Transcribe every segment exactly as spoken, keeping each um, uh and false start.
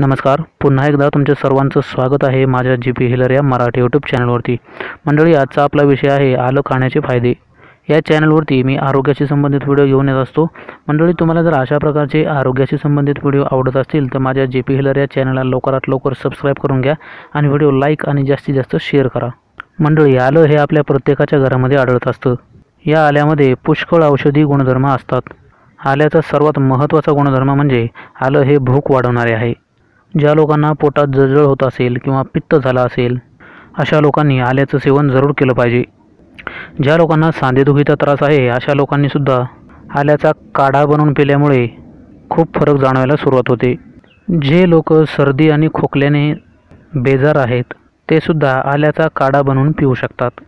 नमस्कार, पुन्हा एकदा तुमचे सर्वांचं स्वागत आहे माझ्या जी पी हिलर या मराठी यूट्यूब चॅनलवरती। मंडळी, आजचा आपला विषय आहे आलं खाण्याचे फायदे। या चॅनलवरती मी आरोग्याशी संबंधित व्हिडिओ घेऊन येत असतो। मंडळी, तुम्हाला जर अशा प्रकारचे आरोग्याशी संबंधित व्हिडिओ आवडत असतील तर माझ्या जी पी हिलर या चॅनलला लवकरात लवकर सबस्क्राईब करून घ्या आणि व्हिडिओ लाईक आणि जास्तीत जास्त शेअर करा। मंडळी, आलं हे आपल्या प्रत्येकाच्या घरामध्ये आढळत असतं। या आल्यामध्ये पुष्कळ औषधी गुणधर्म असतात। आल्याचा सर्वात महत्त्वाचा गुणधर्म म्हणजे आलं हे भूक वाढवणारे आहे। ज्या लोकांना पोटात जळजळ होत असेल किंवा पित्त झाला असेल अशा लोकांनी आल्याचं सेवन जरूर केलं पाहिजे। ज्या लोकांना सांधेदुखीचा त्रास आहे अशा लोकांनी सुद्धा आल्याचा काढा बनवून पिल्यामुळे खूप फरक जाणवायला सुरुवात होते। जे लोक सर्दी आणि खोकल्याने बेजार आहेत ते सुद्धा आल्याचा काढा बनवून पिऊ शकतात।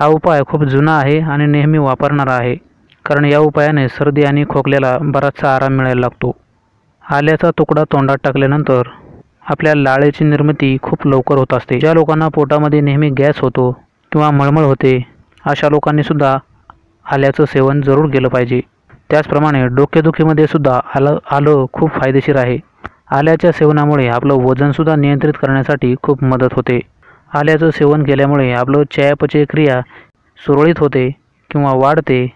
हा उपाय खूप जुना आहे आणि नेहमी वापरणारा आहे, कारण या उपायाने सर्दी आणि खोकल्याला बराचसा आराम मिळायला लागतो। आल्याचा तुकडा तोंडात टाकल्यानंतर आपल्या लाळेची निर्मिती खूप लवकर होत असते। ज्या लोकांना पोटामध्ये नेहमी गॅस होतो किंवा मळमळ होते अशा लोकांनी सुद्धा आल्याचं सेवन जरूर केलं पाहिजे। त्याचप्रमाणे डोकेदुखीमध्ये सुद्धा आलं आलं खूप फायदेशीर आहे। आल्याच्या सेवनामुळे आपलं वजनसुद्धा नियंत्रित करण्यासाठी खूप मदत होते। आल्याचं सेवन केल्यामुळे आपलं चयापचय क्रिया सुरळीत होते किंवा वाढते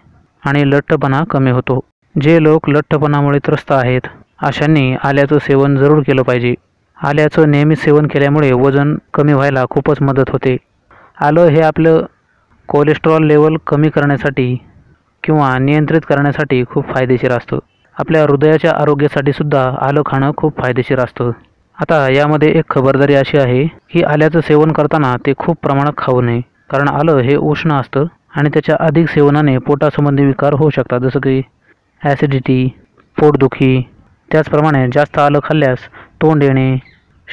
आणि लठ्ठपणा कमी होतो। जे लोक लठ्ठपणामुळे त्रस्त आहेत अशांनी आल्याचं सेवन जरूर केलं पाहिजे। आल्याचं नियमित सेवन केल्यामुळे वजन कमी व्हायला खूपच मदत होते। आलं हे आपलं कोलेस्ट्रॉल लेवल कमी करण्यासाठी किंवा नियंत्रित करण्यासाठी खूप फायदेशीर असतं। आपल्या हृदयाच्या आरोग्यासाठी सुद्धा आलं खाणं खूप फायदेशीर असतं। आता यामध्ये एक खबरदारी अशी आहे की आल्याचं सेवन करताना ते खूप प्रमाणात खाऊ नये, कारण आलं हे उष्ण असतं आणि त्याच्या अधिक सेवनाने पोटासंबंधी विकार होऊ शकतात, जसं की ॲसिडिटी, पोटदुखी। त्याचप्रमाणे जास्त आलं खाल्ल्यास तोंड येणे,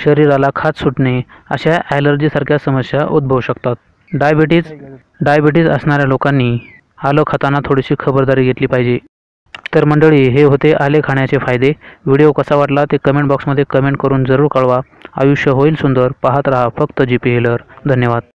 शरीराला खाज सुटणे अशा ॲलर्जीसारख्या समस्या उद्भवू शकतात। डायबिटीज डायबिटीज असणाऱ्या लोकांनी आलं खाताना थोडीशी खबरदारी घेतली पाहिजे। तर मंडळी, हे होते आले खाण्याचे फायदे। व्हिडिओ कसा वाटला ते कमेंट बॉक्समध्ये कमेंट करून जरूर कळवा। आयुष्य होईल सुंदर, पाहत राहा फक्त जी पी हेलर। धन्यवाद।